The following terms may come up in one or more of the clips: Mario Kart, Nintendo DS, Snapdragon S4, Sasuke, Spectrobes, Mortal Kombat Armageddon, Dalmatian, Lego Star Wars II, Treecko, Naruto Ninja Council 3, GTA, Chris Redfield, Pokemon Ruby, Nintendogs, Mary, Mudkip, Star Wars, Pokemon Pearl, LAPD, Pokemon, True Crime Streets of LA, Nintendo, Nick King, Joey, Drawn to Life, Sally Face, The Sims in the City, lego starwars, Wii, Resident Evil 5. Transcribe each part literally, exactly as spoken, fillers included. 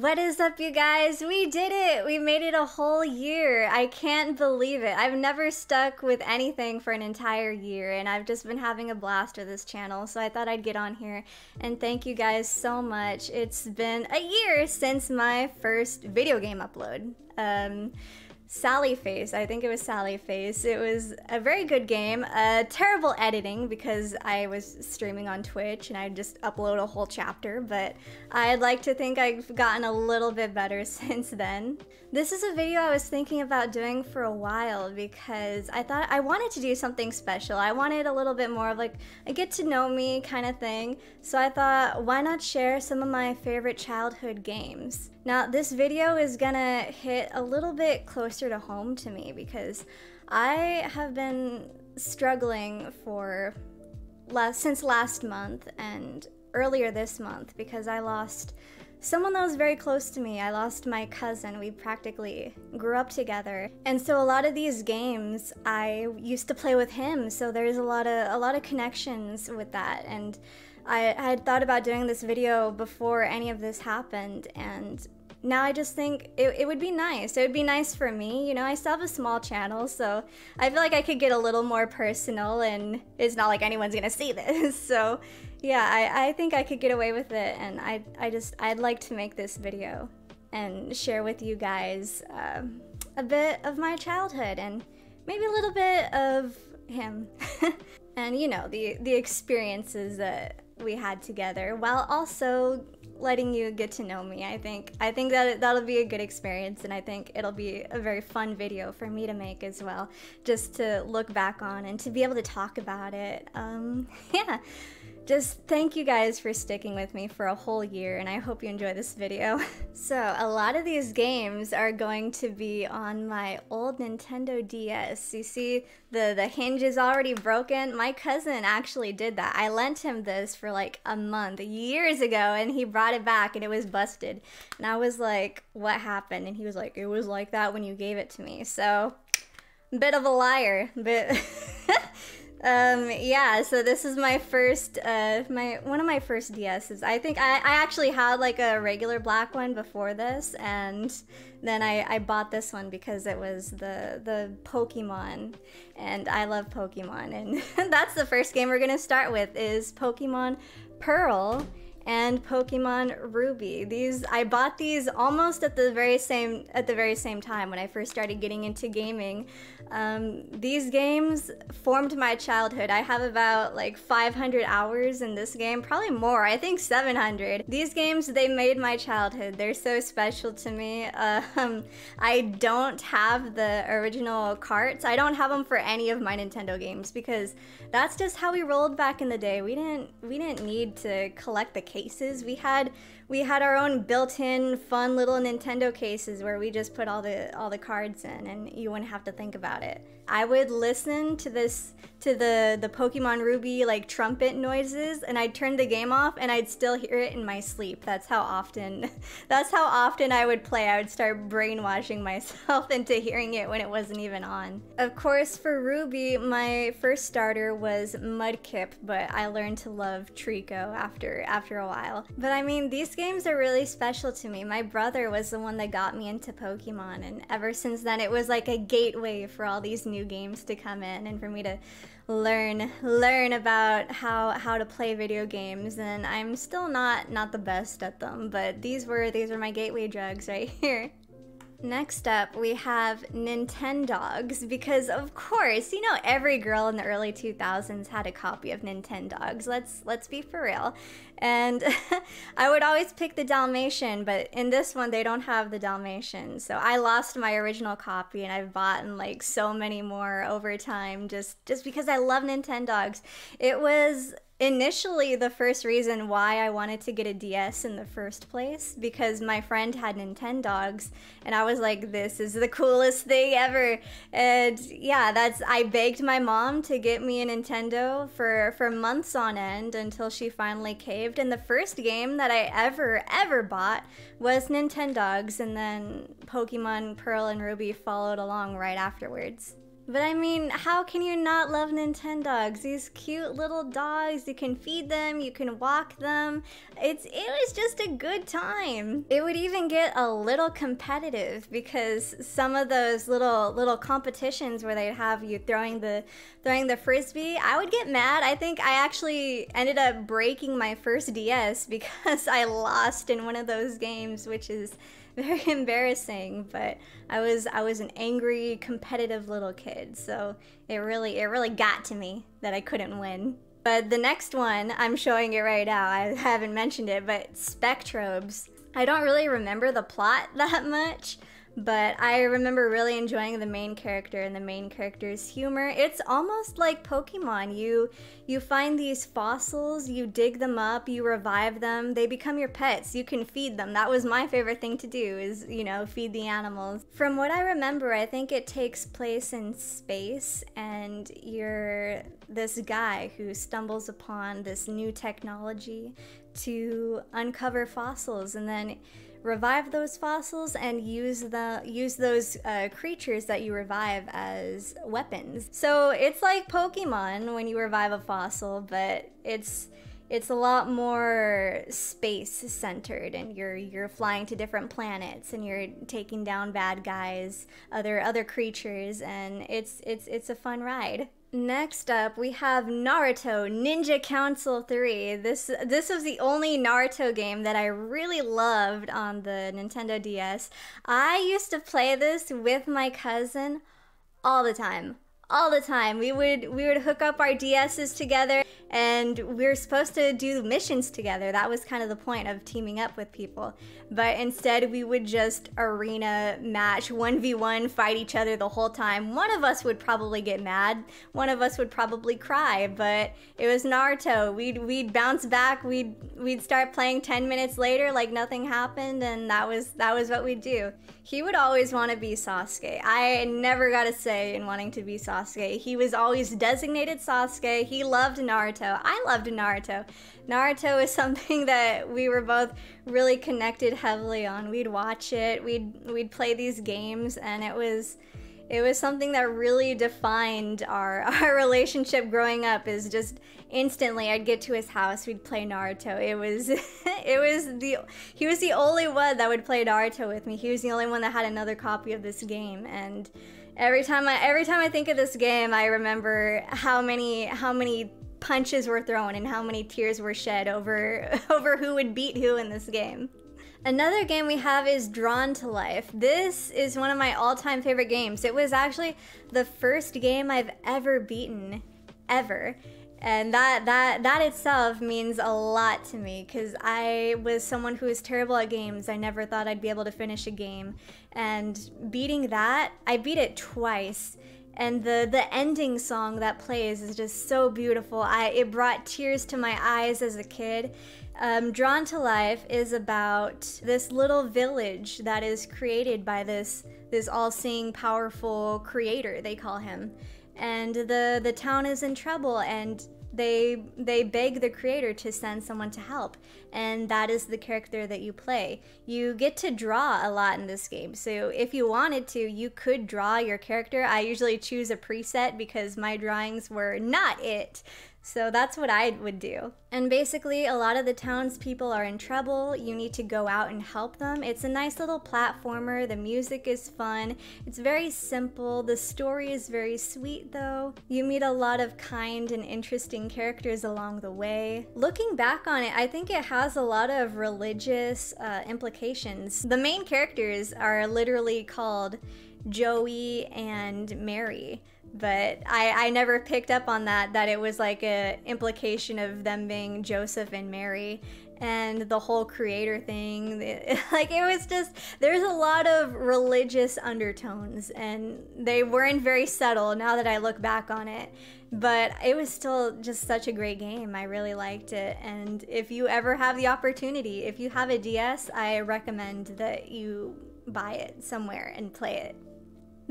What is up, you guys? We did it! We made it a whole year. I can't believe it. I've never stuck with anything for an entire year, and I've just been having a blast with this channel, so I thought I'd get on here and thank you guys so much. It's been a year since my first video game upload. Um, Sally Face, I think it was Sally Face. It was a very good game, uh, terrible editing because I was streaming on Twitch and I just upload a whole chapter, but I'd like to think I've gotten a little bit better since then. This is a video I was thinking about doing for a while because I thought I wanted to do something special. I wanted a little bit more of like a get to know me kind of thing. So I thought, why not share some of my favorite childhood games? Now this video is gonna hit a little bit closer to home to me because I have been struggling for last, since last month and earlier this month because I lost someone that was very close to me. I lost my cousin. We practically grew up together. And so a lot of these games I used to play with him, so there's a lot of a lot of connections with that. And I, I had thought about doing this video before any of this happened, and now I just think it, it would be nice. It would be nice for me, you know, I still have a small channel, so I feel like I could get a little more personal, and it's not like anyone's gonna see this, so yeah, I, I think I could get away with it, and I, I just, I'd like to make this video and share with you guys um, a bit of my childhood, and maybe a little bit of him, and you know, the, the experiences that we had together, while also letting you get to know me. I think I think that that'll be a good experience, and I think it'll be a very fun video for me to make as well, just to look back on and to be able to talk about it. Um, yeah, just thank you guys for sticking with me for a whole year, and I hope you enjoy this video. So a lot of these games are going to be on my old Nintendo D S. You see, the, the hinge is already broken. My cousin actually did that. I lent him this for like a month, years ago, and he brought it back and it was busted. And I was like, what happened? And he was like, it was like that when you gave it to me. So, bit of a liar, but um, yeah, so this is my first, uh, my one of my first D Ss. I think I, I actually had like a regular black one before this, and then I, I bought this one because it was the, the Pokemon, and I love Pokemon, and that's the first game we're gonna start with, is Pokemon Pearl and Pokemon Ruby. These, I bought these almost at the very same at the very same time when I first started getting into gaming. Um, these games formed my childhood. I have about like five hundred hours in this game, probably more. I think seven hundred. These games, they made my childhood. They're so special to me. Um, I don't have the original carts. I don't have them for any of my Nintendo games because that's just how we rolled back in the day. We didn't we didn't need to collect the cases. We had we had our own built-in fun little Nintendo cases where we just put all the all the cards in, and you wouldn't have to think about it. I would listen to this to the the Pokemon Ruby like trumpet noises, and I'd turn the game off and I'd still hear it in my sleep. That's how often that's how often I would play. I would start brainwashing myself into hearing it when it wasn't even on. Of course, for Ruby, my first starter was Mudkip, but I learned to love Treecko after after a while. But I mean, these games are really special to me. My brother was the one that got me into Pokemon, and ever since then it was like a gateway for all these new games to come in and for me to learn learn about how how to play video games. And I'm still not not the best at them, but these were these were my gateway drugs right here. Next up, we have Nintendogs, because of course, you know, every girl in the early two thousands had a copy of Nintendogs. Let's let's be for real. And I would always pick the Dalmatian, but in this one, they don't have the Dalmatian. So I lost my original copy, and I've bought in like so many more over time, just, just because I love Nintendogs. It was initially the first reason why I wanted to get a D S in the first place, because my friend had Nintendogs, and I was like, this is the coolest thing ever. And yeah, that's, I begged my mom to get me a Nintendo for, for months on end until she finally caved, and the first game that I ever, ever bought was Nintendogs, and then Pokemon Pearl and Ruby followed along right afterwards. But I mean, how can you not love Nintendogs? These cute little dogs, you can feed them, you can walk them. It's, it was just a good time. It would even get a little competitive because some of those little little competitions where they'd have you throwing the, throwing the frisbee, I would get mad. I think I actually ended up breaking my first D S because I lost in one of those games, which is very embarrassing, but I was I was an angry, competitive little kid, so it really it really got to me that I couldn't win. But the next one, I'm showing it right now. I haven't mentioned it, but Spectrobes. I don't really remember the plot that much, but I remember really enjoying the main character and the main character's humor. It's almost like Pokemon. You you find these fossils, you dig them up, you revive them, they become your pets, you can feed them. That was my favorite thing to do is, you know, feed the animals. From what I remember, I think it takes place in space and you're this guy who stumbles upon this new technology to uncover fossils and then revive those fossils and use the use those uh, creatures that you revive as weapons. So it's like Pokemon when you revive a fossil, but it's it's a lot more space centered, and you're you're flying to different planets and you're taking down bad guys, other other creatures, and it's it's it's a fun ride. Next up, we have Naruto Ninja Council three. This this was the only Naruto game that I really loved on the Nintendo D S. I used to play this with my cousin all the time. All the time. We would we would hook up our D Ss together and we were supposed to do missions together. That was kind of the point of teaming up with people. But instead we would just arena match, one v one, fight each other the whole time. One of us would probably get mad. One of us would probably cry, but it was Naruto. We'd we'd bounce back, we'd we'd start playing ten minutes later like nothing happened, and that was that was what we'd do. He would always want to be Sasuke. I never got a say in wanting to be Sasuke. Sasuke. He was always designated Sasuke. He loved Naruto. I loved Naruto. Naruto is something that we were both really connected heavily on. We'd watch it. We'd we'd play these games, and it was it was something that really defined our our relationship growing up. Is just instantly I'd get to his house, we'd play Naruto. It was it was the he was the only one that would play Naruto with me. He was the only one that had another copy of this game, and Every time I every time I think of this game, I remember how many how many punches were thrown and how many tears were shed over over who would beat who in this game. Another game we have is Drawn to Life. This is one of my all-time favorite games. It was actually the first game I've ever beaten, ever. And that that that itself means a lot to me because I was someone who was terrible at games. I never thought I'd be able to finish a game, and beating that, I beat it twice. And the the ending song that plays is just so beautiful. I it brought tears to my eyes as a kid. Um, Drawn to Life is about this little village that is created by this this all-seeing, powerful creator, they call him. And the the town is in trouble, and they they beg the creator to send someone to help, and that is the character that you play. You get to draw a lot in this game, so if you wanted to, you could draw your character. I usually choose a preset because my drawings were not it. So that's what I would do. And basically, a lot of the townspeople are in trouble. You need to go out and help them. It's a nice little platformer. The music is fun. It's very simple. The story is very sweet, though. You meet a lot of kind and interesting characters along the way. Looking back on it, I think it has a lot of religious uh, implications. The main characters are literally called Joey and Mary. But I, I never picked up on that, that it was like a implication of them being Joseph and Mary and the whole creator thing. It, like it was just, there's a lot of religious undertones and they weren't very subtle now that I look back on it. But it was still just such a great game. I really liked it. And if you ever have the opportunity, if you have a D S, I recommend that you buy it somewhere and play it.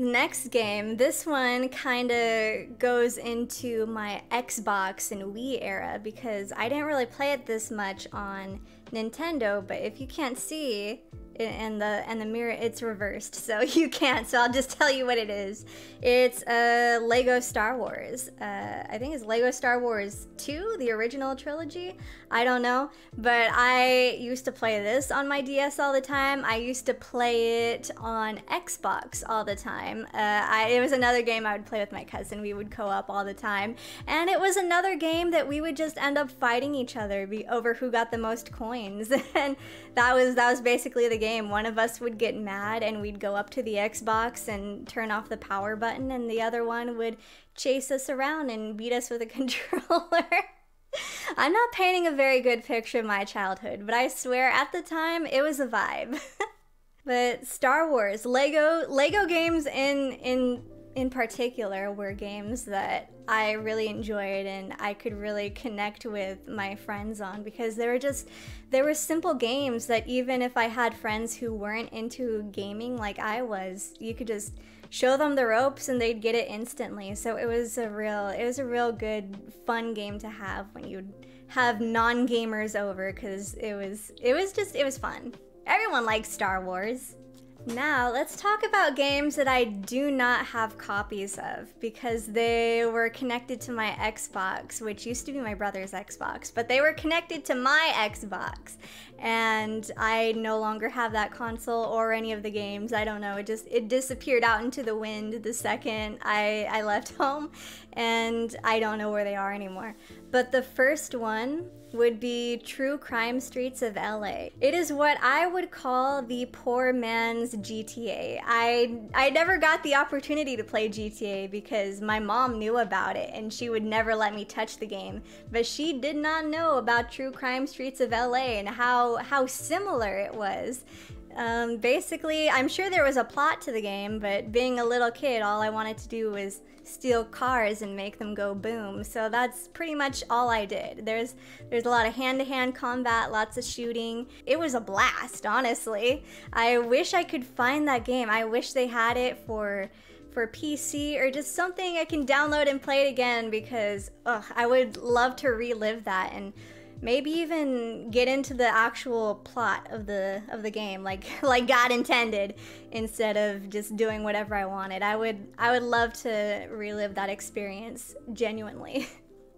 Next game, this one kind of goes into my Xbox and Wii era because I didn't really play it this much on Nintendo, but if you can't see, and the and the mirror, it's reversed, so you can't. So I'll just tell you what it is. It's a uh, Lego Star Wars. Uh, I think it's Lego Star Wars two, the original trilogy. I don't know, but I used to play this on my D S all the time. I used to play it on Xbox all the time. Uh, I, it was another game I would play with my cousin. We would co-op all the time, and it was another game that we would just end up fighting each other be over who got the most coins, and that was that was basically the game. One of us would get mad, and we'd go up to the Xbox and turn off the power button, and the other one would chase us around and beat us with a controller. I'm not painting a very good picture of my childhood, but I swear at the time it was a vibe. But Star Wars, Lego, Lego games in in in particular were games that I really enjoyed and I could really connect with my friends on, because they were just, they were simple games that even if I had friends who weren't into gaming like I was, you could just show them the ropes and they'd get it instantly. So it was a real, it was a real good, fun game to have when you'd have non-gamers over, because it was, it was just, it was fun. Everyone likes Star Wars. Now, let's talk about games that I do not have copies of, because they were connected to my Xbox, which used to be my brother's Xbox, but they were connected to my Xbox, and I no longer have that console or any of the games. I don't know, it just, it disappeared out into the wind the second I, I left home, and I don't know where they are anymore. But the first one would be True Crime Streets of L A. It is what I would call the poor man's G T A. I I never got the opportunity to play G T A because my mom knew about it and she would never let me touch the game. But she did not know about True Crime Streets of L A and how, how similar it was. Um, basically, I'm sure there was a plot to the game, but being a little kid, all I wanted to do was steal cars and make them go boom. So that's pretty much all I did. There's there's a lot of hand-to-hand combat, lots of shooting. It was a blast, honestly. I wish I could find that game. I wish they had it for for P C or just something I can download and play it again, because ugh, I would love to relive that and maybe even get into the actual plot of the of the game, like like God intended, instead of just doing whatever I wanted. I would I would love to relive that experience genuinely.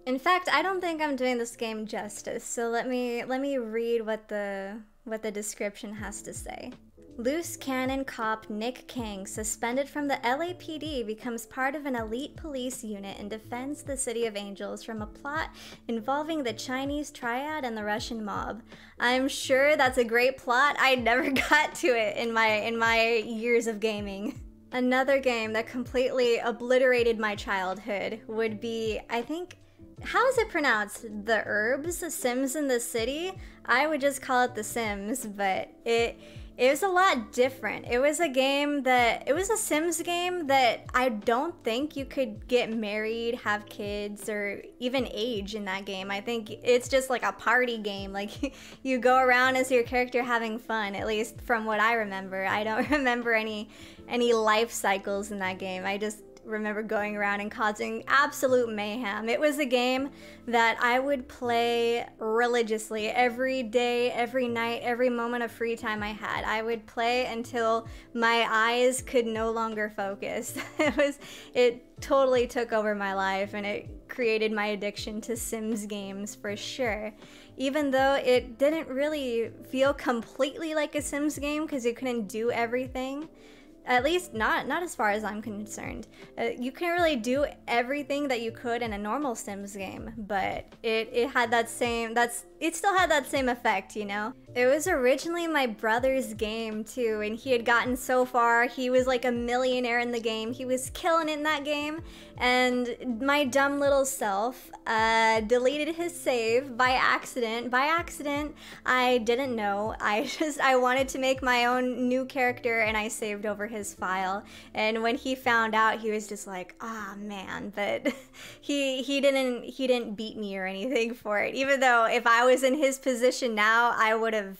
In fact, I don't think I'm doing this game justice. So let me let me read what the what the description has to say. Loose cannon cop Nick King, suspended from the L A P D, becomes part of an elite police unit and defends the City of Angels from a plot involving the Chinese triad and the Russian mob. I'm sure that's a great plot. I never got to it in my in my years of gaming. Another game that completely obliterated my childhood would be, I think, how is it pronounced? The Herbs? The Sims in the City? I would just call it The Sims, but it... It was a lot different. It was a game that, it was a Sims game that I don't think you could get married, have kids, or even age in that game. I think it's just like a party game. Like you go around as your character having fun, at least from what I remember. I don't remember any, any life cycles in that game. I just remember going around and causing absolute mayhem. It was a game that I would play religiously every day, every night, every moment of free time I had. I would play until my eyes could no longer focus. It was, it totally took over my life, and it created my addiction to Sims games for sure. Even though it didn't really feel completely like a Sims game because you couldn't do everything. At least not not as far as I'm concerned. Uh, you can't really do everything that you could in a normal Sims game, but it, it had that same, that's, it still had that same effect, you know? It was originally my brother's game too, and he had gotten so far, he was like a millionaire in the game, he was killing it in that game, and my dumb little self uh, deleted his save by accident. By accident, I didn't know, I just, I wanted to make my own new character and I saved over his file, and when he found out, he was just like, ah, man, but he he didn't he didn't beat me or anything for it, even though if I was in his position now, I would have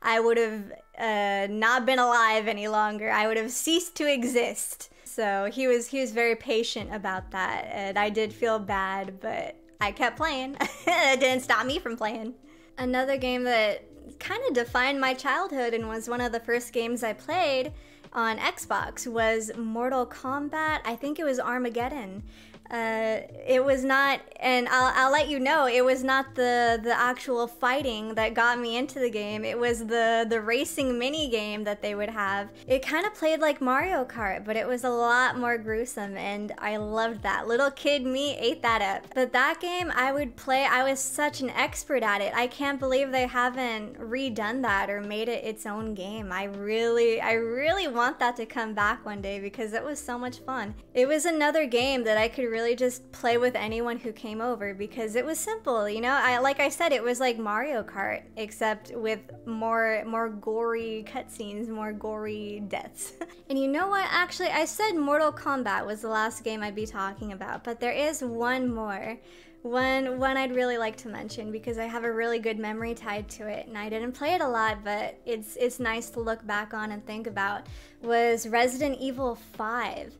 I would have uh, not been alive any longer. I would have ceased to exist. So he was he was very patient about that, and I did feel bad, but I kept playing. It didn't stop me from playing. Another game that kind of defined my childhood and was one of the first games I played on Xbox was Mortal Kombat. I think it was Armageddon. Uh, it was not, and I'll, I'll let you know, it was not the, the actual fighting that got me into the game. It was the, the racing mini game that they would have. It kind of played like Mario Kart, but it was a lot more gruesome, and I loved that. Little kid me ate that up. But that game I would play, I was such an expert at it. I can't believe they haven't redone that or made it its own game. I really, I really want that to come back one day because it was so much fun. It was another game that I could really just play with anyone who came over because it was simple, you know. I like I said, it was like Mario Kart except with more more gory cutscenes, more gory deaths. And you know what? Actually, I said Mortal Kombat was the last game I'd be talking about, but there is one more. One one I'd really like to mention because I have a really good memory tied to it, and I didn't play it a lot, but it's it's nice to look back on and think about, was Resident Evil five.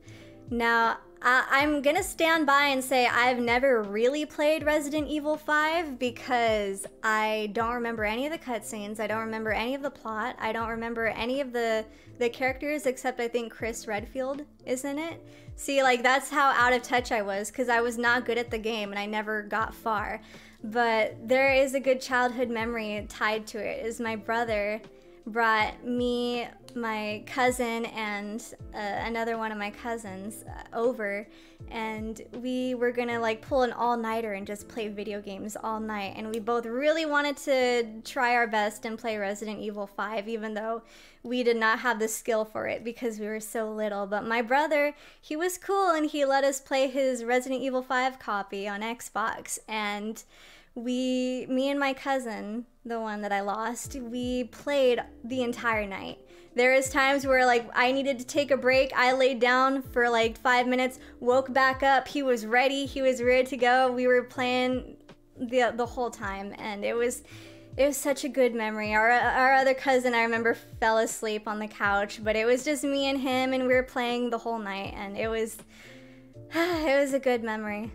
Now, Uh, I'm gonna stand by and say I've never really played Resident Evil five because I don't remember any of the cutscenes, I don't remember any of the plot, I don't remember any of the, the characters except I think Chris Redfield is in it. See, like, that's how out of touch I was because I was not good at the game and I never got far. But there is a good childhood memory tied to it, is my brother brought me, my cousin, and uh, another one of my cousins uh, over, and we were gonna like pull an all-nighter and just play video games all night, and we both really wanted to try our best and play Resident Evil five even though we did not have the skill for it because we were so little. But my brother, he was cool and he let us play his Resident Evil five copy on Xbox, and we, me and my cousin, the one that I lost, we played the entire night. There is times where like I needed to take a break, I laid down for like five minutes, woke back up, he was ready, he was ready to go, we were playing the, the whole time, and it was, it was such a good memory. Our, our other cousin, I remember, fell asleep on the couch, but it was just me and him, and we were playing the whole night, and it was, it was a good memory.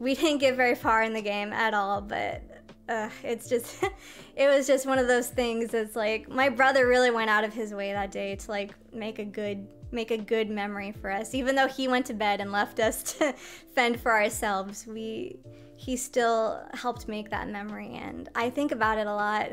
We didn't get very far in the game at all, but uh, it's just, it was just one of those things that's like, my brother really went out of his way that day to like make a good, make a good memory for us. Even though he went to bed and left us to fend for ourselves, we, he still helped make that memory, and I think about it a lot.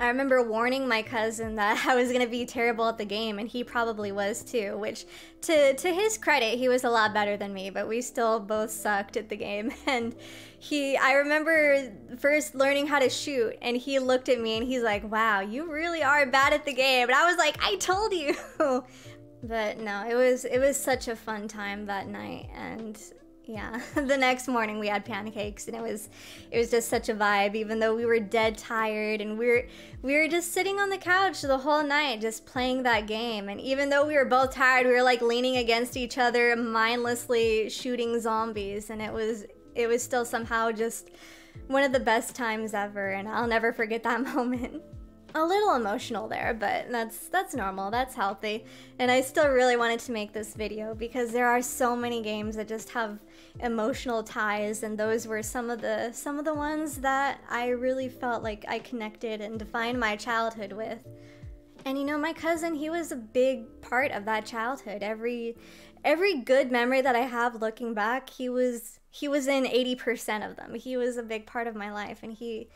I remember warning my cousin that I was gonna be terrible at the game, and he probably was too, which to, to his credit, he was a lot better than me, but we still both sucked at the game. And he, I remember first learning how to shoot, and he looked at me and he's like, wow, you really are bad at the game. And I was like, I told you. But no, it was, it was such a fun time that night. And yeah, the next morning we had pancakes, and it was, it was just such a vibe, even though we were dead tired, and we were, we were just sitting on the couch the whole night just playing that game. And even though we were both tired, we were like leaning against each other, mindlessly shooting zombies, and it was, it was still somehow just one of the best times ever, and I'll never forget that moment. A little emotional there, but that's that's normal, that's healthy. And I still really wanted to make this video because there are so many games that just have emotional ties, and those were some of the some of the ones that I really felt like I connected and defined my childhood with. And you know, my cousin, he was a big part of that childhood. Every every good memory that I have looking back, he was he was in eighty percent of them. He was a big part of my life, and he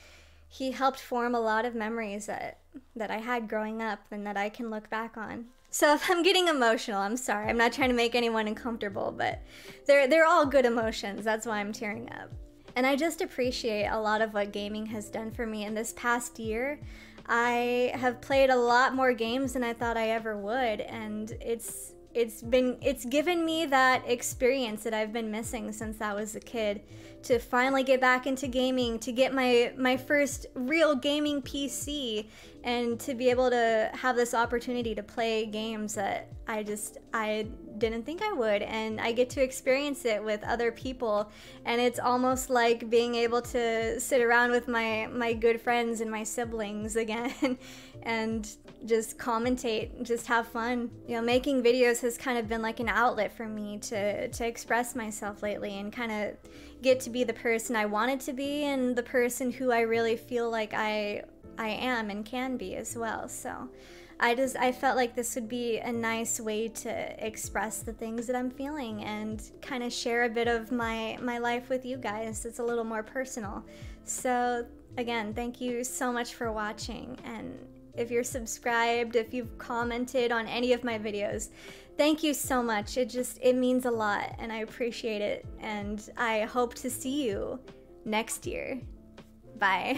He helped form a lot of memories that, that I had growing up and that I can look back on. So if I'm getting emotional, I'm sorry. I'm not trying to make anyone uncomfortable, but they're, they're all good emotions. That's why I'm tearing up. And I just appreciate a lot of what gaming has done for me in this past year. I have played a lot more games than I thought I ever would, and it's, it's been, it's given me that experience that I've been missing since I was a kid, to finally get back into gaming, to get my, my first real gaming P C, and to be able to have this opportunity to play games that I just, I didn't think I would, and I get to experience it with other people, and it's almost like being able to sit around with my, my good friends and my siblings again, and just commentate, just have fun. You know, making videos has kind of been like an outlet for me to, to express myself lately, and kind of get to be the person I wanted to be, and the person who I really feel like I I am and can be as well. So I just, I felt like this would be a nice way to express the things that I'm feeling and kind of share a bit of my, my life with you guys. It's a little more personal. So again, thank you so much for watching. And if you're subscribed, if you've commented on any of my videos, thank you so much. It just, it means a lot and I appreciate it. And I hope to see you next year. Bye.